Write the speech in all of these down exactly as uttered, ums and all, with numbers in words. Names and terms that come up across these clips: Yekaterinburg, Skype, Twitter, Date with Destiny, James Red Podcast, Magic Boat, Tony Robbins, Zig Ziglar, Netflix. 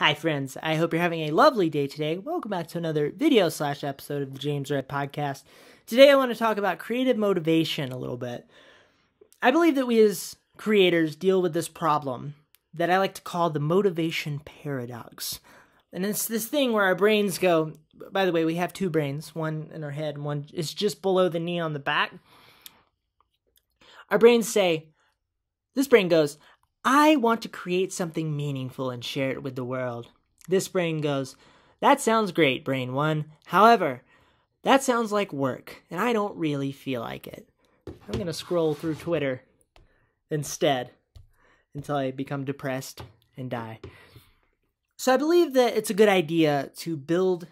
Hi friends, I hope you're having a lovely day today. Welcome back to another video slash episode of the James Red Podcast. Today I want to talk about creative motivation a little bit. I believe that we as creators deal with this problem that I like to call the motivation paradox. And it's this thing where our brains go, by the way, we have two brains, one in our head and one is just below the knee on the back. Our brains say, this brain goes, I want to create something meaningful and share it with the world. This brain goes, that sounds great, brain one. However, that sounds like work, and I don't really feel like it. I'm going to scroll through Twitter instead until I become depressed and die. So I believe that it's a good idea to build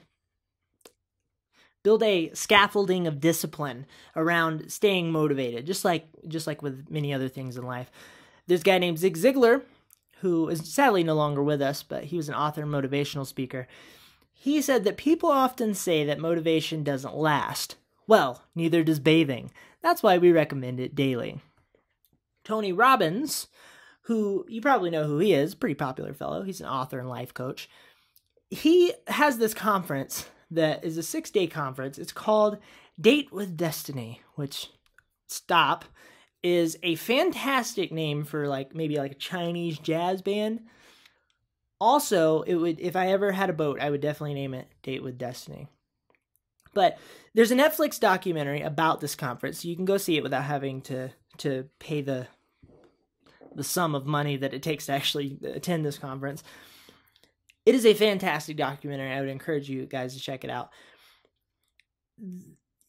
Build a scaffolding of discipline around staying motivated, just like just like with many other things in life. There's a guy named Zig Ziglar, who is sadly no longer with us, but he was an author and motivational speaker. He said that people often say that motivation doesn't last. Well, neither does bathing. That's why we recommend it daily. Tony Robbins, who you probably know who he is, pretty popular fellow. He's an author and life coach. He has this conference that is a six-day conference. It's called Date with Destiny, which, stop, is a fantastic name for like maybe like a Chinese jazz band. Also, it would if I ever had a boat, I would definitely name it Date with Destiny. But there's a Netflix documentary about this conference, so you can go see it without having to to pay the the sum of money that it takes to actually attend this conference. It is a fantastic documentary. I would encourage you guys to check it out.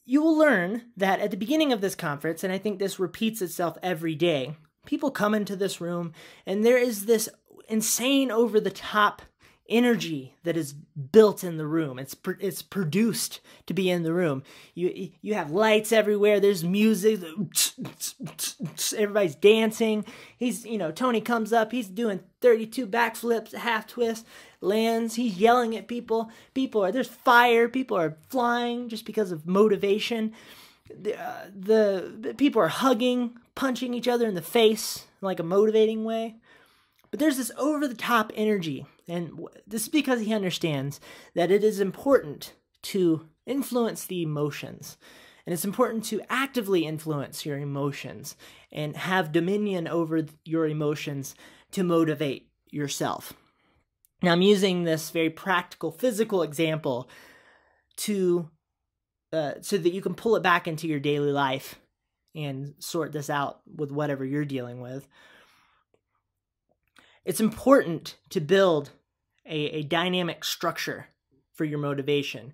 You will learn that at the beginning of this conference, and I think this repeats itself every day, people come into this room and there is this insane over-the-top energy that is built in the room. It's pr it's produced to be in the room. You, you have lights everywhere. There's music. Everybody's dancing. He's, you know, Tony comes up. He's doing thirty-two backflips, half twists, lands. He's yelling at people. People are, there's fire. People are flying just because of motivation. The, uh, the, the people are hugging, punching each other in the face in like a motivating way. But there's this over-the-top energy. And this is because he understands that it is important to influence the emotions. And it's important to actively influence your emotions and have dominion over your emotions to motivate yourself. Now, I'm using this very practical, physical example to uh, so that you can pull it back into your daily life and sort this out with whatever you're dealing with. It's important to build a, a dynamic structure for your motivation,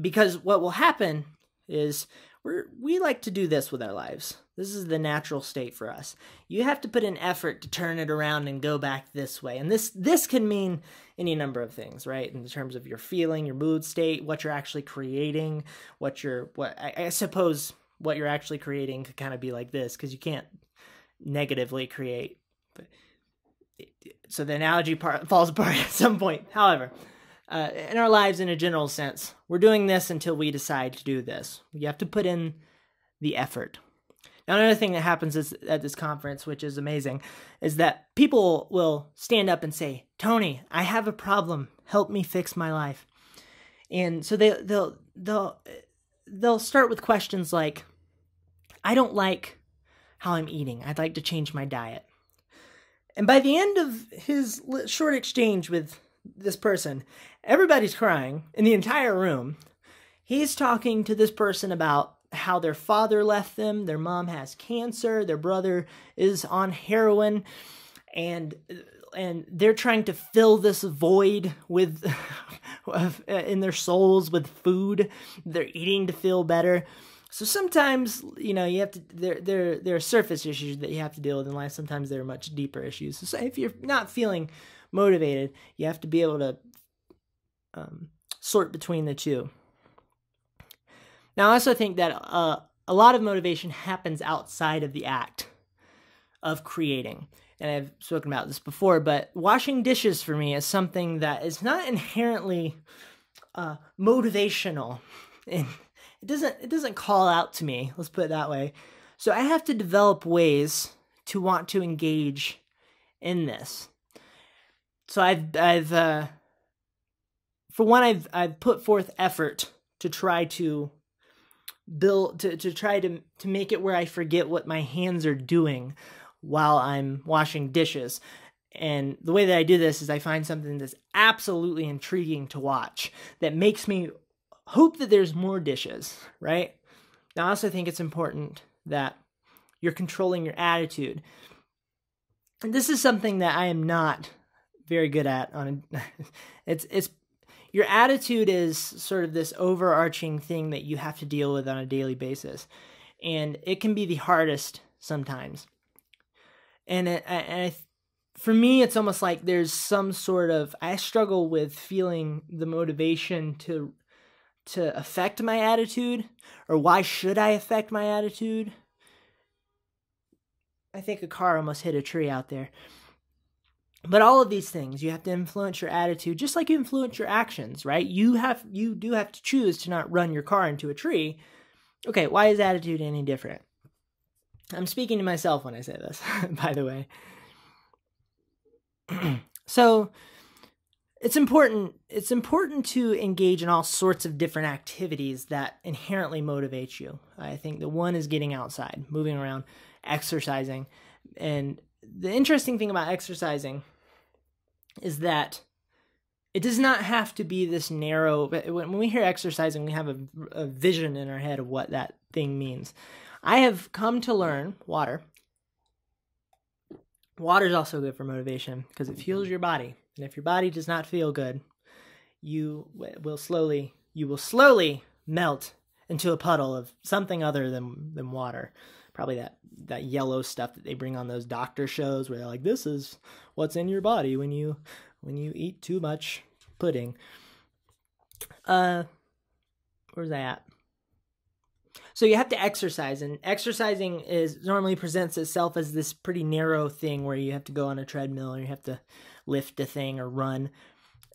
because what will happen is we're, we like to do this with our lives. This is the natural state for us. You have to put in effort to turn it around and go back this way. And this, this can mean any number of things, right? In terms of your feeling, your mood state, what you're actually creating, what you're, what I, I suppose what you're actually creating could kind of be like this, because you can't negatively create, but so the analogy part falls apart at some point. However, uh, in our lives in a general sense, we're doing this until we decide to do this. You have to put in the effort. Now, another thing that happens is, at this conference, which is amazing, is that people will stand up and say, Tony, I have a problem. Help me fix my life. And so they, they'll, they'll, they'll start with questions like, I don't like how I'm eating. I'd like to change my diet. And by the end of his short exchange with this person, everybody's crying in the entire room. He's talking to this person about how their father left them, their mom has cancer, their brother is on heroin, and and they're trying to fill this void with in their souls with food. They're eating to feel better. So sometimes, you know, you have to, there, there, there are surface issues that you have to deal with in life. Sometimes there are much deeper issues. So if you're not feeling motivated, you have to be able to um, sort between the two. Now, I also think that uh, a lot of motivation happens outside of the act of creating. And I've spoken about this before, but washing dishes for me is something that is not inherently uh, motivational in It doesn't, it doesn't call out to me, let's put it that way. So I have to develop ways to want to engage in this. So I've, I've, uh, for one, I've, I've put forth effort to try to build, to, to try to, to make it where I forget what my hands are doing while I'm washing dishes. And the way that I do this is I find something that's absolutely intriguing to watch that makes me hope that there's more dishes, right? Now, I also think it's important that you're controlling your attitude. And this is something that I am not very good at. On a, it's it's your attitude is sort of this overarching thing that you have to deal with on a daily basis, and it can be the hardest sometimes. And it, I, and I, for me, it's almost like there's some sort of I struggle with feeling the motivation to to affect my attitude, or why should I affect my attitude? I think a car almost hit a tree out there. But all of these things, you have to influence your attitude, just like you influence your actions, right? You have, you do have to choose to not run your car into a tree. Okay, why is attitude any different? I'm speaking to myself when I say this, by the way. So it's important, it's important to engage in all sorts of different activities that inherently motivate you. I think the one is getting outside, moving around, exercising. And the interesting thing about exercising is that it does not have to be this narrow. When we hear exercising, we have a, a vision in our head of what that thing means. I have come to learn water. Water is also good for motivation because it fuels your body. And if your body does not feel good, you will slowly, you will slowly melt into a puddle of something other than, than water. Probably that, that yellow stuff that they bring on those doctor shows where they're like, this is what's in your body when you when you eat too much pudding. Uh, where's that at? So you have to exercise, and exercising is normally presents itself as this pretty narrow thing where you have to go on a treadmill or you have to lift a thing or run.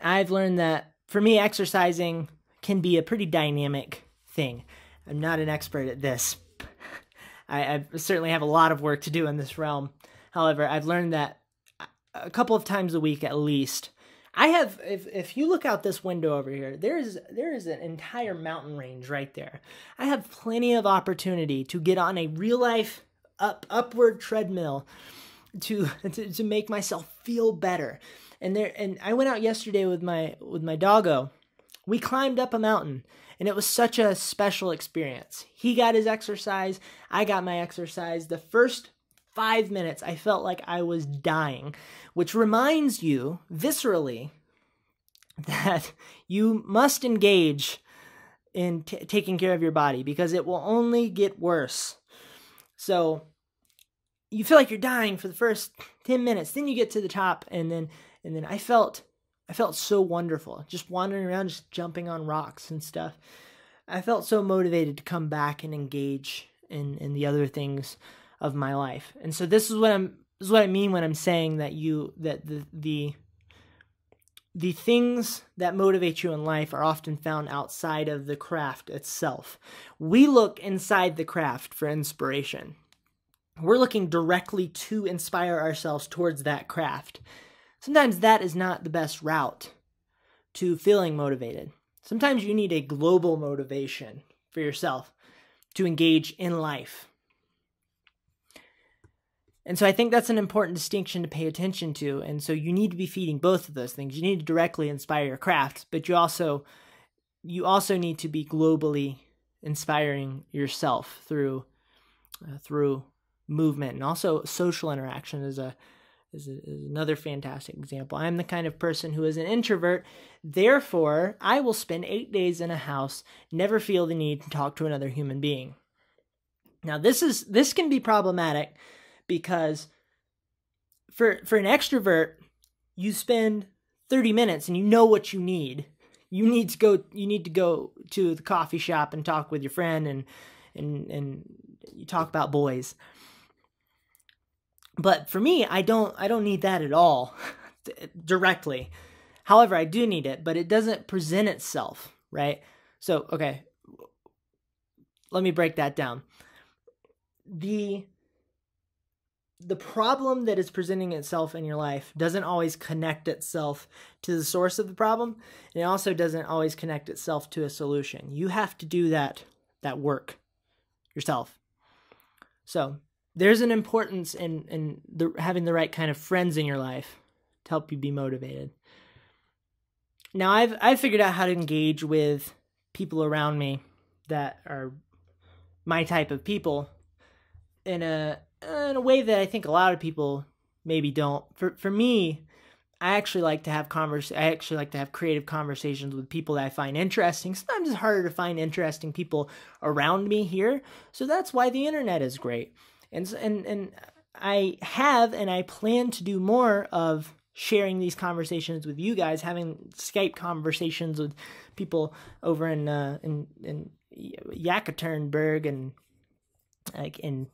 I've learned that for me, exercising can be a pretty dynamic thing. I'm not an expert at this. I, I certainly have a lot of work to do in this realm. However, I've learned that a couple of times a week at least. I have, if, if you look out this window over here, there is there is an entire mountain range right there. I have plenty of opportunity to get on a real-life up, upward treadmill to, to to make myself feel better. And there, and I went out yesterday with my with my doggo. We climbed up a mountain. And it was such a special experience. He got his exercise. I got my exercise. The first five minutes, I felt like I was dying, which reminds you viscerally that you must engage in t taking care of your body because it will only get worse. So you feel like you're dying for the first ten minutes. Then you get to the top, and then and then I felt... I felt so wonderful, just wandering around, just jumping on rocks and stuff. I felt so motivated to come back and engage in, in the other things of my life. And so this is what I'm this is what I mean when I'm saying that you that the the the things that motivate you in life are often found outside of the craft itself. We look inside the craft for inspiration. We're looking directly to inspire ourselves towards that craft. Sometimes that is not the best route to feeling motivated. Sometimes you need a global motivation for yourself to engage in life. And so I think that's an important distinction to pay attention to. And so you need to be feeding both of those things. You need to directly inspire your craft, but you also, you also need to be globally inspiring yourself through, uh, through movement. And also social interaction is a Is another fantastic example. I'm the kind of person who is an introvert. Therefore, I will spend eight days in a house, never feel the need to talk to another human being. Now, this is this can be problematic because for for an extrovert, you spend thirty minutes and you know what you need. You need to go. You need to go to the coffee shop and talk with your friend, and and and you talk about boys. But for me, I don't I don't need that at all directly. However, I do need it, but it doesn't present itself, right? So, okay, let me break that down. The the problem that is presenting itself in your life doesn't always connect itself to the source of the problem, and it also doesn't always connect itself to a solution. You have to do that that work yourself. So there's an importance in, in the, having the right kind of friends in your life to help you be motivated. Now, I've, I've figured out how to engage with people around me that are my type of people in a, in a way that I think a lot of people maybe don't. For, for me, I actually like to have converse, I actually like to have creative conversations with people that I find interesting. Sometimes it's harder to find interesting people around me here. So that's why the internet is great. And, and, and I have and I plan to do more of sharing these conversations with you guys, having Skype conversations with people over in uh, in, in Yekaterinburg and like in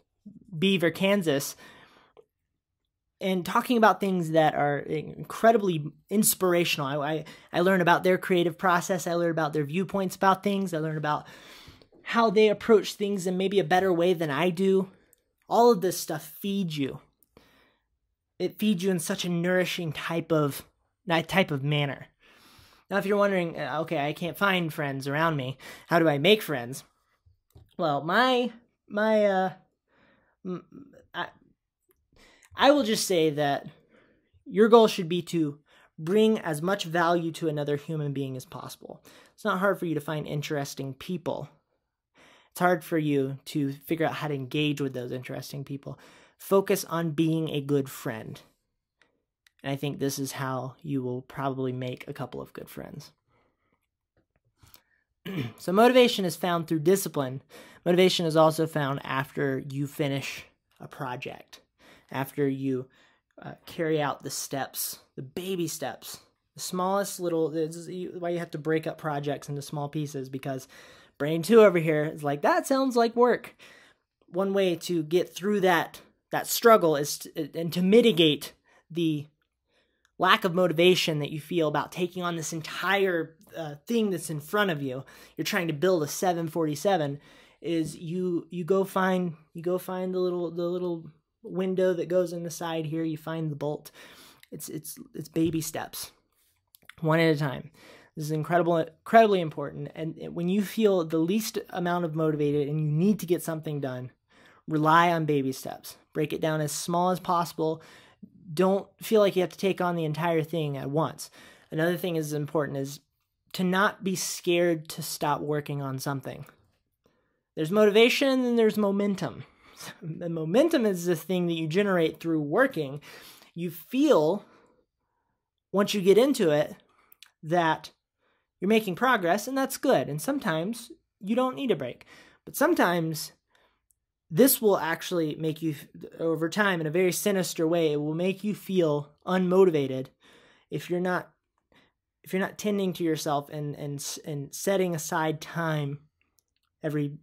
Beaver, Kansas, and talking about things that are incredibly inspirational. I, I, I learn about their creative process. I learn about their viewpoints about things. I learn about how they approach things in maybe a better way than I do. All of this stuff feeds you. It feeds you in such a nourishing type of type of manner. Now, if you're wondering, okay, I can't find friends around me, how do I make friends? Well, my my uh, I, I will just say that your goal should be to bring as much value to another human being as possible. It's not hard for you to find interesting people. It's hard for you to figure out how to engage with those interesting people. Focus on being a good friend. And I think this is how you will probably make a couple of good friends. So motivation is found through discipline. Motivation is also found after you finish a project, after you uh, carry out the steps, the baby steps, the smallest little, this is why you have to break up projects into small pieces, because brain two over here is like, that sounds like work. One way to get through that That struggle is to, and to mitigate the lack of motivation that you feel about taking on this entire uh, thing that's in front of you. You're trying to build a seven forty-seven. Is you you go find you go find the little the little window that goes in the side here. You find the bolt. It's it's it's baby steps, one at a time. This is incredible, incredibly important. And when you feel the least amount of motivated and you need to get something done, rely on baby steps. Break it down as small as possible. Don't feel like you have to take on the entire thing at once. Another thing is important is to not be scared to stop working on something. There's motivation and there's momentum. And momentum is the thing that you generate through working. You feel, once you get into it, that you're making progress, and that's good. And sometimes you don't need a break. But sometimes this will actually make you, over time, in a very sinister way, it will make you feel unmotivated if you're not if you're not tending to yourself and and and setting aside time every,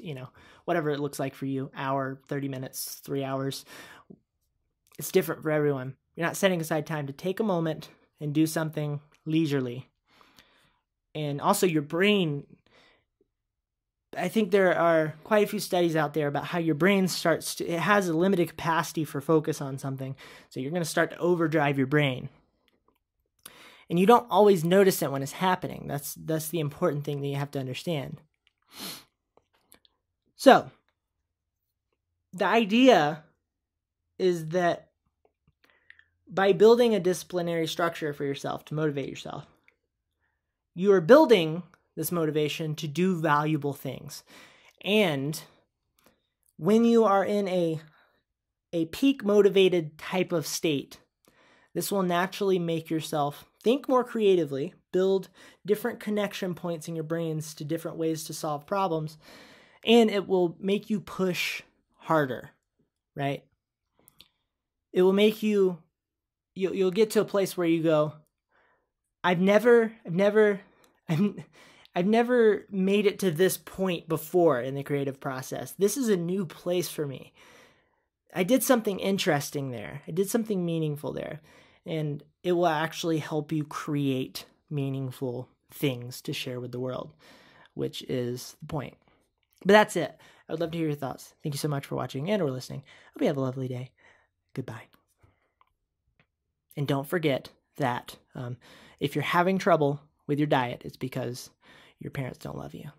you know, whatever it looks like for you, hour, thirty minutes, three hours. It's different for everyone. You're not setting aside time to take a moment and do something leisurely. And also your brain, I think there are quite a few studies out there about how your brain starts to, it has a limited capacity for focus on something. So you're going to start to overdrive your brain. And you don't always notice it when it's happening. That's, that's the important thing that you have to understand. So the idea is that by building a disciplinary structure for yourself to motivate yourself, you are building this motivation to do valuable things. And when you are in a, a peak motivated type of state, this will naturally make yourself think more creatively, build different connection points in your brains to different ways to solve problems, and it will make you push harder, right? It will make you, you you'll get to a place where you go, I've never, I've never, I've I've never made it to this point before in the creative process. This is a new place for me. I did something interesting there. I did something meaningful there. And it will actually help you create meaningful things to share with the world, which is the point. But that's it. I would love to hear your thoughts. Thank you so much for watching and or listening. Hope you have a lovely day. Goodbye. And don't forget that um, if you're having trouble with your diet, it's because your parents don't love you.